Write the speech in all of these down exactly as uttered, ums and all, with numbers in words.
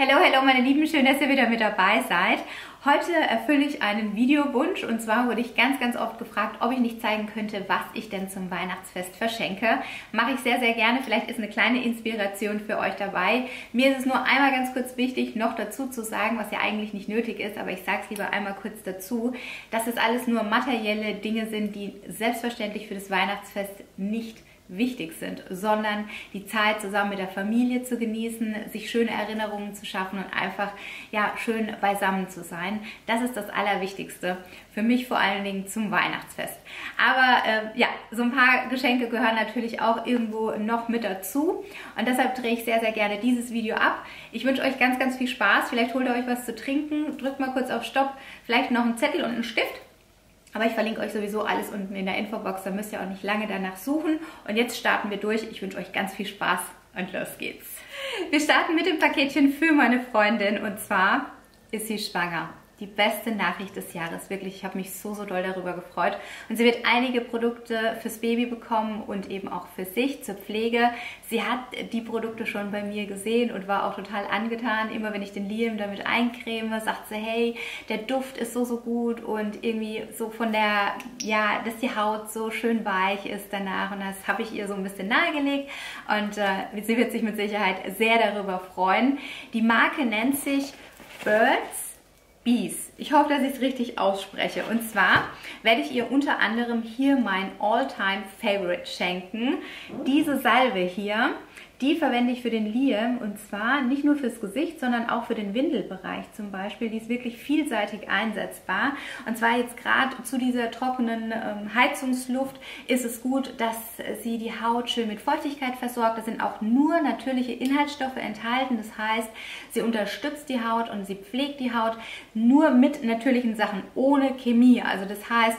Hallo, hallo meine Lieben, schön, dass ihr wieder mit dabei seid. Heute erfülle ich einen Videowunsch und zwar wurde ich ganz, ganz oft gefragt, ob ich nicht zeigen könnte, was ich denn zum Weihnachtsfest verschenke. Mache ich sehr, sehr gerne. Vielleicht ist eine kleine Inspiration für euch dabei. Mir ist es nur einmal ganz kurz wichtig, noch dazu zu sagen, was ja eigentlich nicht nötig ist, aber ich sage es lieber einmal kurz dazu, dass es alles nur materielle Dinge sind, die selbstverständlich für das Weihnachtsfest nicht wichtig sind, sondern die Zeit zusammen mit der Familie zu genießen, sich schöne Erinnerungen zu schaffen und einfach ja schön beisammen zu sein. Das ist das Allerwichtigste für mich, vor allen Dingen zum Weihnachtsfest. Aber äh, ja, so ein paar Geschenke gehören natürlich auch irgendwo noch mit dazu und deshalb drehe ich sehr, sehr gerne dieses Video ab. Ich wünsche euch ganz, ganz viel Spaß. Vielleicht holt ihr euch was zu trinken, drückt mal kurz auf Stopp, vielleicht noch einen Zettel und einen Stift. Aber ich verlinke euch sowieso alles unten in der Infobox, da müsst ihr auch nicht lange danach suchen. Und jetzt starten wir durch. Ich wünsche euch ganz viel Spaß und los geht's. Wir starten mit dem Paketchen für meine Freundin und zwar ist sie schwanger. Die beste Nachricht des Jahres, wirklich. Ich habe mich so, so doll darüber gefreut. Und sie wird einige Produkte fürs Baby bekommen und eben auch für sich, zur Pflege. Sie hat die Produkte schon bei mir gesehen und war auch total angetan. Immer wenn ich den Liam damit eincreme, sagt sie, hey, der Duft ist so, so gut und irgendwie so von der, ja, dass die Haut so schön weich ist danach. Und das habe ich ihr so ein bisschen nahegelegt und äh, sie wird sich mit Sicherheit sehr darüber freuen. Die Marke nennt sich Burt's Bees. Ich hoffe, dass ich es richtig ausspreche. Und zwar werde ich ihr unter anderem hier mein All-Time-Favorite schenken. Diese Salbe hier, die verwende ich für den Liam und zwar nicht nur fürs Gesicht, sondern auch für den Windelbereich zum Beispiel. Die ist wirklich vielseitig einsetzbar. Und zwar jetzt gerade zu dieser trockenen ähm, Heizungsluft ist es gut, dass sie die Haut schön mit Feuchtigkeit versorgt. Da sind auch nur natürliche Inhaltsstoffe enthalten. Das heißt, sie unterstützt die Haut und sie pflegt die Haut. Nur mit natürlichen Sachen, ohne Chemie. Also das heißt,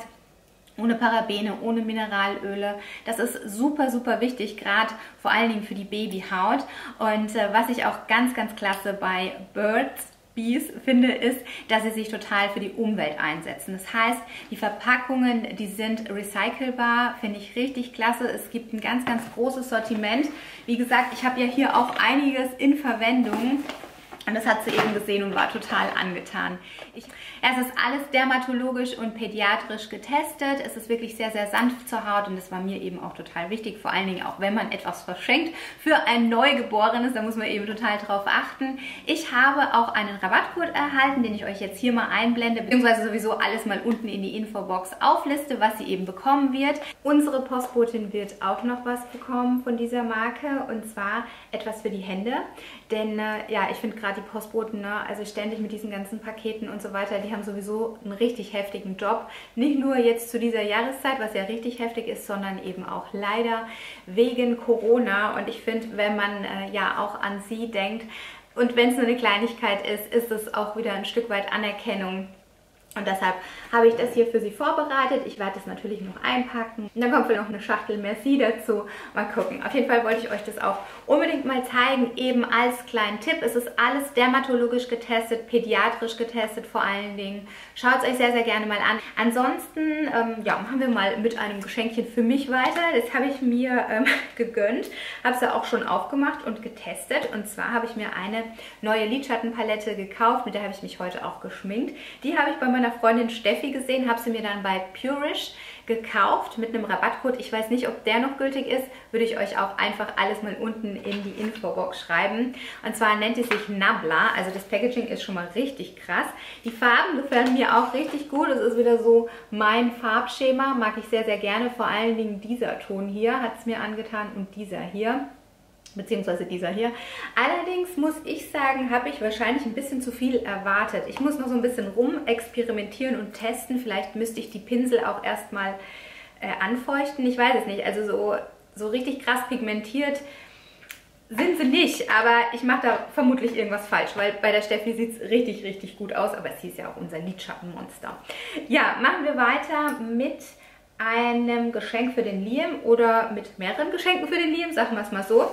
ohne Parabene, ohne Mineralöle. Das ist super, super wichtig, gerade vor allen Dingen für die Babyhaut. Und äh, was ich auch ganz, ganz klasse bei Burt's Bees finde, ist, dass sie sich total für die Umwelt einsetzen. Das heißt, die Verpackungen, die sind recycelbar, finde ich richtig klasse. Es gibt ein ganz, ganz großes Sortiment. Wie gesagt, ich habe ja hier auch einiges in Verwendung. Und das hat sie eben gesehen und war total angetan. Ich, ja, es ist alles dermatologisch und pädiatrisch getestet. Es ist wirklich sehr, sehr sanft zur Haut und das war mir eben auch total wichtig. Vor allen Dingen auch, wenn man etwas verschenkt für ein Neugeborenes, da muss man eben total drauf achten. Ich habe auch einen Rabattcode erhalten, den ich euch jetzt hier mal einblende, beziehungsweise sowieso alles mal unten in die Infobox aufliste, was sie eben bekommen wird. Unsere Postbotin wird auch noch was bekommen von dieser Marke und zwar etwas für die Hände. Denn äh, ja, ich finde gerade die Postboten, ne? Also ständig mit diesen ganzen Paketen und so weiter, die haben sowieso einen richtig heftigen Job. Nicht nur jetzt zu dieser Jahreszeit, was ja richtig heftig ist, sondern eben auch leider wegen Corona. Und ich finde, wenn man äh, ja auch an sie denkt und wenn es nur eine Kleinigkeit ist, ist es auch wieder ein Stück weit Anerkennung. Und deshalb habe ich das hier für sie vorbereitet. Ich werde das natürlich noch einpacken. Und dann kommt wohl noch eine Schachtel Merci dazu. Mal gucken. Auf jeden Fall wollte ich euch das auch unbedingt mal zeigen. Eben als kleinen Tipp. Es ist alles dermatologisch getestet, pädiatrisch getestet vor allen Dingen. Schaut es euch sehr, sehr gerne mal an. Ansonsten ähm, ja, machen wir mal mit einem Geschenkchen für mich weiter. Das habe ich mir ähm, gegönnt. Habe es ja auch schon aufgemacht und getestet. Und zwar habe ich mir eine neue Lidschattenpalette gekauft. Mit der habe ich mich heute auch geschminkt. Die habe ich bei meinem meiner Freundin Steffi gesehen, habe sie mir dann bei Pureish gekauft mit einem Rabattcode. Ich weiß nicht, ob der noch gültig ist, würde ich euch auch einfach alles mal unten in die Infobox schreiben. Und zwar nennt sie sich Nabla, also das Packaging ist schon mal richtig krass. Die Farben gefallen mir auch richtig gut, es ist wieder so mein Farbschema, mag ich sehr, sehr gerne, vor allen Dingen dieser Ton hier hat es mir angetan und dieser hier. Beziehungsweise dieser hier. Allerdings muss ich sagen, habe ich wahrscheinlich ein bisschen zu viel erwartet. Ich muss noch so ein bisschen rumexperimentieren und testen. Vielleicht müsste ich die Pinsel auch erstmal äh, anfeuchten. Ich weiß es nicht. Also so, so richtig krass pigmentiert sind sie nicht. Aber ich mache da vermutlich irgendwas falsch, weil bei der Steffi sieht es richtig, richtig gut aus. Aber sie ist ja auch unser Lidschattenmonster. Ja, machen wir weiter mit einem Geschenk für den Liam oder mit mehreren Geschenken für den Liam. Sagen wir es mal so.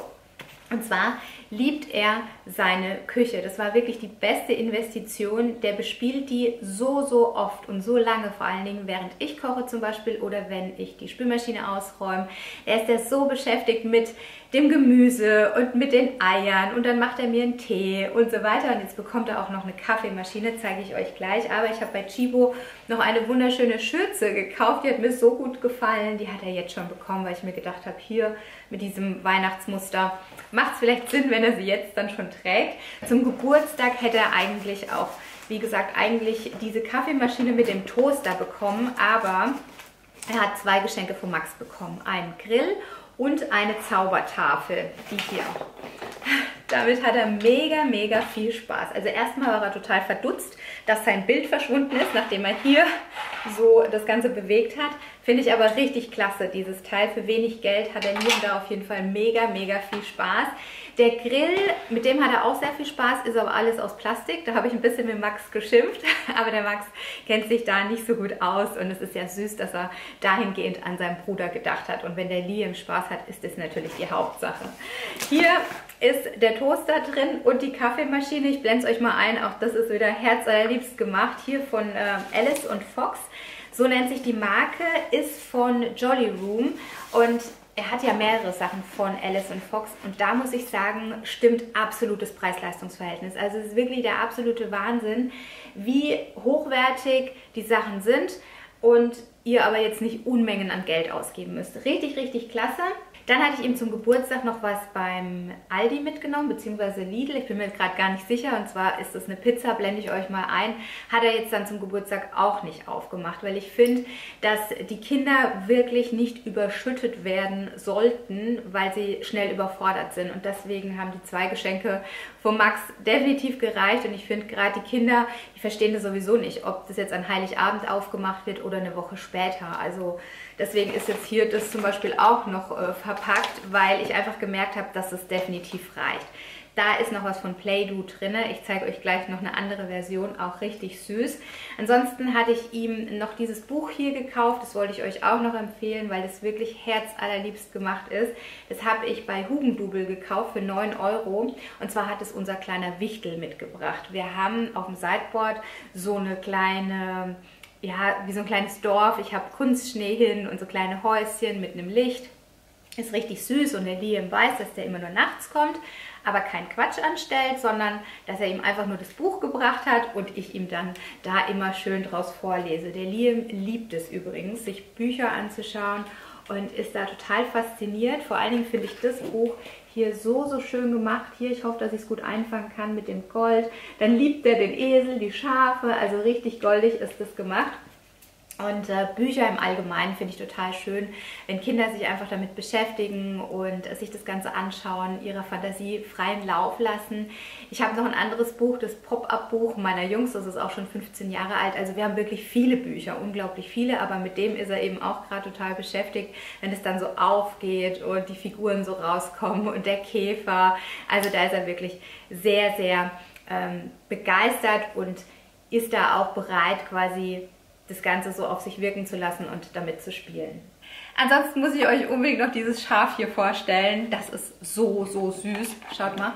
Und zwar liebt er seine Küche. Das war wirklich die beste Investition. Der bespielt die so, so oft und so lange. Vor allen Dingen, während ich koche zum Beispiel oder wenn ich die Spülmaschine ausräume. Er ist ja so beschäftigt mit dem Gemüse und mit den Eiern und dann macht er mir einen Tee und so weiter. Und jetzt bekommt er auch noch eine Kaffeemaschine, zeige ich euch gleich. Aber ich habe bei Chibo noch eine wunderschöne Schürze gekauft, die hat mir so gut gefallen. Die hat er jetzt schon bekommen, weil ich mir gedacht habe, hier mit diesem Weihnachtsmuster macht es vielleicht Sinn, wenn er sie jetzt dann schon trägt. Zum Geburtstag hätte er eigentlich auch, wie gesagt, eigentlich diese Kaffeemaschine mit dem Toaster bekommen, aber er hat zwei Geschenke von Max bekommen. Einen Grill und eine Zaubertafel, die hier. Damit hat er mega, mega viel Spaß. Also erstmal war er total verdutzt, dass sein Bild verschwunden ist, nachdem er hier so das Ganze bewegt hat. Finde ich aber richtig klasse, dieses Teil. Für wenig Geld hat er hier und da auf jeden Fall mega, mega viel Spaß. Der Grill, mit dem hat er auch sehr viel Spaß, ist aber alles aus Plastik. Da habe ich ein bisschen mit Max geschimpft, aber der Max kennt sich da nicht so gut aus. Und es ist ja süß, dass er dahingehend an seinen Bruder gedacht hat. Und wenn der Liam Spaß hat, ist es natürlich die Hauptsache. Hier ist der Toaster drin und die Kaffeemaschine. Ich blende es euch mal ein, auch das ist wieder herzallerliebst gemacht. Hier von äh, Alice und Fox, so nennt sich die Marke, ist von Jolly Room und er hat ja mehrere Sachen von Alice und Fox und da muss ich sagen, stimmt absolutes Preis-Leistungs-Verhältnis. Also es ist wirklich der absolute Wahnsinn, wie hochwertig die Sachen sind und ihr aber jetzt nicht Unmengen an Geld ausgeben müsst. Richtig, richtig klasse. Dann hatte ich ihm zum Geburtstag noch was beim Aldi mitgenommen, beziehungsweise Lidl. Ich bin mir gerade gar nicht sicher. Und zwar ist das eine Pizza, blende ich euch mal ein. Hat er jetzt dann zum Geburtstag auch nicht aufgemacht, weil ich finde, dass die Kinder wirklich nicht überschüttet werden sollten, weil sie schnell überfordert sind. Und deswegen haben die zwei Geschenke von Max definitiv gereicht. Und ich finde gerade die Kinder, die verstehen das sowieso nicht, ob das jetzt an Heiligabend aufgemacht wird oder eine Woche später. Also deswegen ist jetzt hier das zum Beispiel auch noch äh, verpackt, weil ich einfach gemerkt habe, dass es definitiv reicht. Da ist noch was von Play Doh drin. Ich zeige euch gleich noch eine andere Version, auch richtig süß. Ansonsten hatte ich ihm noch dieses Buch hier gekauft. Das wollte ich euch auch noch empfehlen, weil das wirklich herzallerliebst gemacht ist. Das habe ich bei Hugendubel gekauft für neun Euro. Und zwar hat es unser kleiner Wichtel mitgebracht. Wir haben auf dem Sideboard so eine kleine, ja, wie so ein kleines Dorf. Ich habe Kunstschnee hin und so kleine Häuschen mit einem Licht. Ist richtig süß und der Liam weiß, dass der immer nur nachts kommt, aber keinen Quatsch anstellt, sondern dass er ihm einfach nur das Buch gebracht hat und ich ihm dann da immer schön draus vorlese. Der Liam liebt es übrigens, sich Bücher anzuschauen und ist da total fasziniert. Vor allen Dingen finde ich das Buch hier so, so schön gemacht. Hier, ich hoffe, dass ich es gut einfangen kann mit dem Gold. Dann liebt er den Esel, die Schafe, also richtig goldig ist das gemacht. Und äh, Bücher im Allgemeinen finde ich total schön, wenn Kinder sich einfach damit beschäftigen und äh, sich das Ganze anschauen, ihrer Fantasie freien Lauf lassen. Ich habe noch ein anderes Buch, das Pop-Up-Buch meiner Jungs, das ist auch schon fünfzehn Jahre alt. Also wir haben wirklich viele Bücher, unglaublich viele, aber mit dem ist er eben auch gerade total beschäftigt, wenn es dann so aufgeht und die Figuren so rauskommen und der Käfer. Also da ist er wirklich sehr, sehr ähm, begeistert und ist da auch bereit, quasi das Ganze so auf sich wirken zu lassen und damit zu spielen. Ansonsten muss ich euch unbedingt noch dieses Schaf hier vorstellen. Das ist so, so süß. Schaut mal.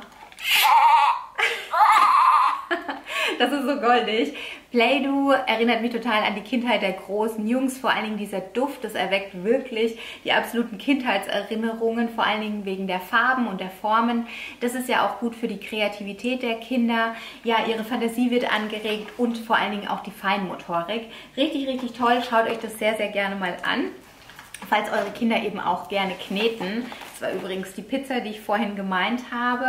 Das ist so goldig. Play Doh erinnert mich total an die Kindheit der großen Jungs. Vor allen Dingen dieser Duft, das erweckt wirklich die absoluten Kindheitserinnerungen. Vor allen Dingen wegen der Farben und der Formen. Das ist ja auch gut für die Kreativität der Kinder. Ja, ihre Fantasie wird angeregt und vor allen Dingen auch die Feinmotorik. Richtig, richtig toll. Schaut euch das sehr, sehr gerne mal an. Falls eure Kinder eben auch gerne kneten. Das war übrigens die Pizza, die ich vorhin gemeint habe.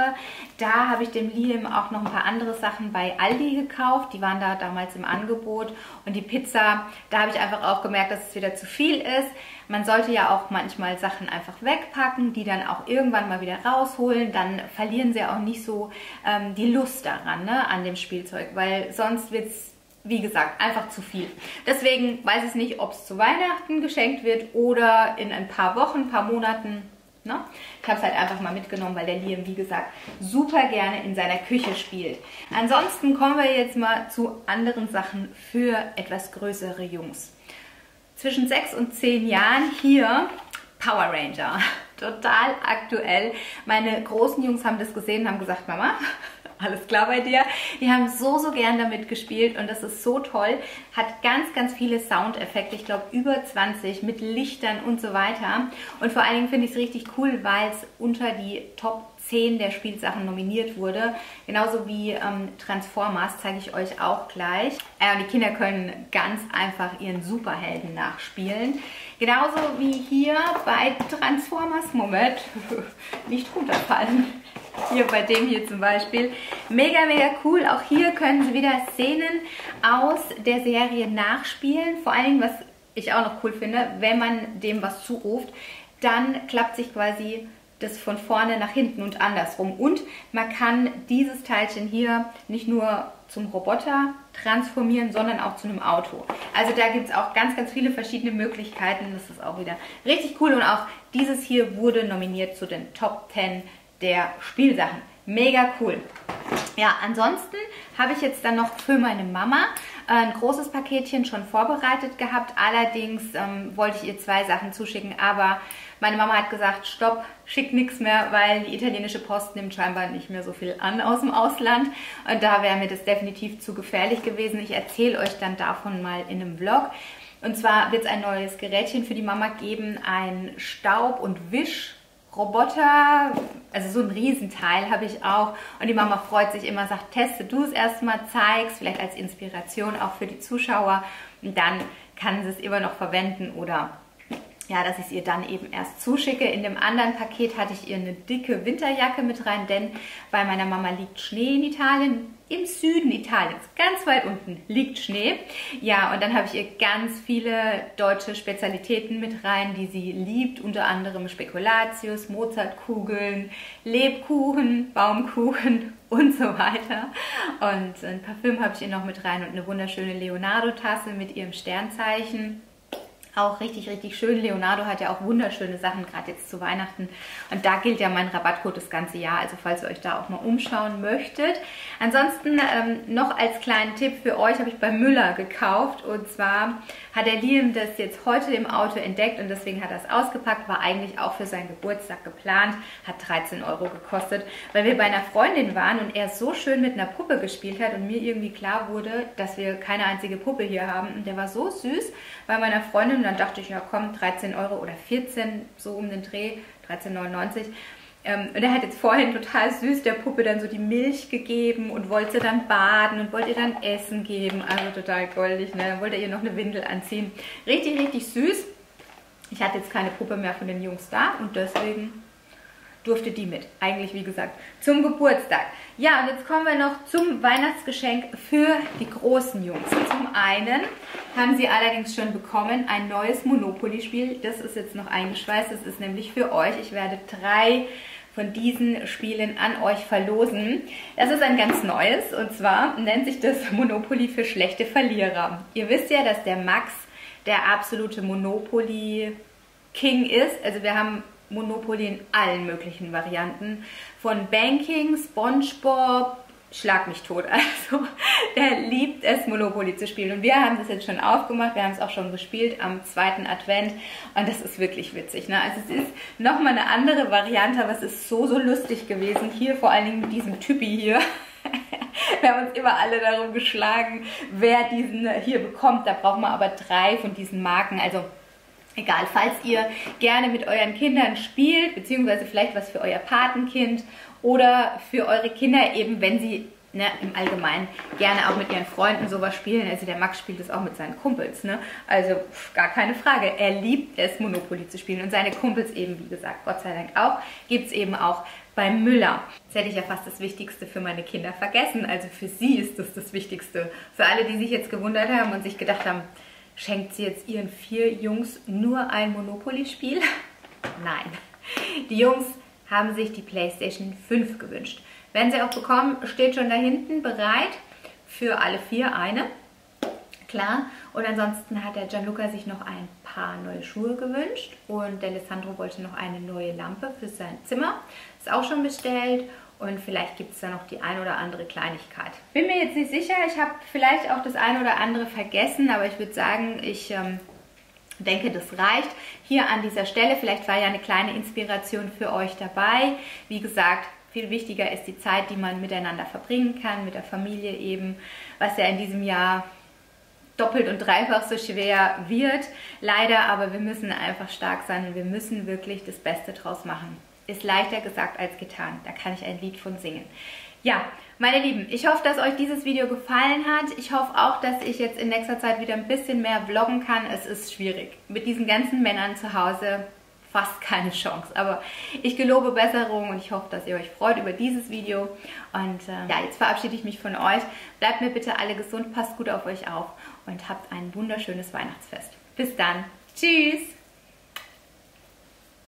Da habe ich dem Liam auch noch ein paar andere Sachen bei Aldi gekauft. Die waren da damals im Angebot. Und die Pizza, da habe ich einfach auch gemerkt, dass es wieder zu viel ist. Man sollte ja auch manchmal Sachen einfach wegpacken, die dann auch irgendwann mal wieder rausholen. Dann verlieren sie auch nicht so ähm, die Lust daran, ne, an dem Spielzeug, weil sonst wird es, wie gesagt, einfach zu viel. Deswegen weiß ich nicht, ob es zu Weihnachten geschenkt wird oder in ein paar Wochen, ein paar Monaten. Ne? Ich habe es halt einfach mal mitgenommen, weil der Liam, wie gesagt, super gerne in seiner Küche spielt. Ansonsten kommen wir jetzt mal zu anderen Sachen für etwas größere Jungs. Zwischen sechs und zehn Jahren hier Power Ranger. Total aktuell. Meine großen Jungs haben das gesehen und haben gesagt, Mama, Alles klar bei dir? Wir haben so, so gern damit gespielt und das ist so toll. Hat ganz, ganz viele Soundeffekte, ich glaube über zwanzig, mit Lichtern und so weiter. Und vor allen Dingen finde ich es richtig cool, weil es unter die Top zehn der Spielsachen nominiert wurde. Genauso wie ähm, Transformers, zeige ich euch auch gleich. Äh, die Kinder können ganz einfach ihren Superhelden nachspielen. Genauso wie hier bei Transformers, Moment, nicht runterfallen. Hier bei dem hier zum Beispiel. Mega, mega cool. Auch hier können Sie wieder Szenen aus der Serie nachspielen. Vor allen Dingen, was ich auch noch cool finde, wenn man dem was zuruft, dann klappt sich quasi das von vorne nach hinten und andersrum. Und man kann dieses Teilchen hier nicht nur zum Roboter transformieren, sondern auch zu einem Auto. Also da gibt es auch ganz, ganz viele verschiedene Möglichkeiten. Das ist auch wieder richtig cool. Und auch dieses hier wurde nominiert zu den Top zehn der Spielsachen. Mega cool. Ja, ansonsten habe ich jetzt dann noch für meine Mama ein großes Paketchen schon vorbereitet gehabt. Allerdings ähm, wollte ich ihr zwei Sachen zuschicken, aber meine Mama hat gesagt, stopp, schick nichts mehr, weil die italienische Post nimmt scheinbar nicht mehr so viel an aus dem Ausland. Und da wäre mir das definitiv zu gefährlich gewesen. Ich erzähle euch dann davon mal in einem Vlog. Und zwar wird es ein neues Gerätchen für die Mama geben, ein Staub- und Wisch. Roboter, also so ein Riesenteil habe ich auch und die Mama freut sich immer, sagt, teste du es erstmal, zeig's, vielleicht als Inspiration auch für die Zuschauer und dann kann sie es immer noch verwenden oder ja, dass ich es ihr dann eben erst zuschicke. In dem anderen Paket hatte ich ihr eine dicke Winterjacke mit rein, denn bei meiner Mama liegt Schnee in Italien. Im Süden Italiens, ganz weit unten, liegt Schnee. Ja, und dann habe ich ihr ganz viele deutsche Spezialitäten mit rein, die sie liebt. Unter anderem Spekulatius, Mozartkugeln, Lebkuchen, Baumkuchen und so weiter. Und ein Parfüm habe ich ihr noch mit rein und eine wunderschöne Leonardo-Tasse mit ihrem Sternzeichen. Auch richtig, richtig schön. Leonardo hat ja auch wunderschöne Sachen, gerade jetzt zu Weihnachten. Und da gilt ja mein Rabattcode das ganze Jahr. Also falls ihr euch da auch mal umschauen möchtet. Ansonsten ähm, noch als kleinen Tipp für euch habe ich bei Müller gekauft. Und zwar hat der Liam das jetzt heute im Auto entdeckt und deswegen hat er es ausgepackt. War eigentlich auch für seinen Geburtstag geplant. Hat dreizehn Euro gekostet, weil wir bei einer Freundin waren und er so schön mit einer Puppe gespielt hat und mir irgendwie klar wurde, dass wir keine einzige Puppe hier haben. Und der war so süß bei meiner Freundin. Und dann dachte ich, ja komm, dreizehn Euro oder vierzehn, so um den Dreh, dreizehn neunundneunzig. Ähm, und er hat jetzt vorhin total süß der Puppe dann so die Milch gegeben und wollte sie dann baden und wollte ihr dann Essen geben. Also total goldig, ne? Dann wollte er ihr noch eine Windel anziehen. Richtig, richtig süß. Ich hatte jetzt keine Puppe mehr von den Jungs da und deswegen durfte die mit. Eigentlich, wie gesagt, zum Geburtstag. Ja, und jetzt kommen wir noch zum Weihnachtsgeschenk für die großen Jungs. Zum einen haben sie allerdings schon bekommen ein neues Monopoly-Spiel. Das ist jetzt noch eingeschweißt. Das ist nämlich für euch. Ich werde drei von diesen Spielen an euch verlosen. Das ist ein ganz neues. Und zwar nennt sich das Monopoly für schlechte Verlierer. Ihr wisst ja, dass der Max der absolute Monopoly-King ist. Also wir haben Monopoly in allen möglichen Varianten. Von Banking, Spongebob, schlag mich tot. Also, der liebt es, Monopoly zu spielen. Und wir haben das jetzt schon aufgemacht. Wir haben es auch schon gespielt am zweiten Advent. Und das ist wirklich witzig, ne? Also, es ist nochmal eine andere Variante, aber es ist so, so lustig gewesen. Hier vor allen Dingen mit diesem Typi hier. Wir haben uns immer alle darum geschlagen, wer diesen hier bekommt. Da brauchen wir aber drei von diesen Marken. Also, egal, falls ihr gerne mit euren Kindern spielt, beziehungsweise vielleicht was für euer Patenkind oder für eure Kinder eben, wenn sie ne, im Allgemeinen gerne auch mit ihren Freunden sowas spielen. Also der Max spielt das auch mit seinen Kumpels, ne? Also pff, gar keine Frage. Er liebt es, Monopoly zu spielen und seine Kumpels eben, wie gesagt, Gott sei Dank auch, gibt es eben auch bei Müller. Jetzt hätte ich ja fast das Wichtigste für meine Kinder vergessen. Also für sie ist das das Wichtigste. Für alle, die sich jetzt gewundert haben und sich gedacht haben, schenkt sie jetzt ihren vier Jungs nur ein Monopoly-Spiel? Nein. Die Jungs haben sich die PlayStation fünf gewünscht. Werden sie auch bekommen, steht schon da hinten bereit. Für alle vier eine. Klar. Und ansonsten hat der Gianluca sich noch ein paar neue Schuhe gewünscht. Und der Alessandro wollte noch eine neue Lampe für sein Zimmer. Ist auch schon bestellt. Und vielleicht gibt es da noch die ein oder andere Kleinigkeit. Bin mir jetzt nicht sicher, ich habe vielleicht auch das ein oder andere vergessen, aber ich würde sagen, ich ähm, denke, das reicht. Hier an dieser Stelle, vielleicht war ja eine kleine Inspiration für euch dabei. Wie gesagt, Viel wichtiger ist die Zeit, die man miteinander verbringen kann, mit der Familie eben, was ja in diesem Jahr doppelt und dreifach so schwer wird. Leider, aber wir müssen einfach stark sein und wir müssen wirklich das Beste draus machen. Ist leichter gesagt als getan. Da kann ich ein Lied von singen. Ja, meine Lieben, ich hoffe, dass euch dieses Video gefallen hat. Ich hoffe auch, dass ich jetzt in nächster Zeit wieder ein bisschen mehr vloggen kann. Es ist schwierig. Mit diesen ganzen Männern zu Hause fast keine Chance. Aber ich gelobe Besserung und ich hoffe, dass ihr euch freut über dieses Video. Und äh, ja, jetzt verabschiede ich mich von euch. Bleibt mir bitte alle gesund, passt gut auf euch auf und habt ein wunderschönes Weihnachtsfest. Bis dann. Tschüss!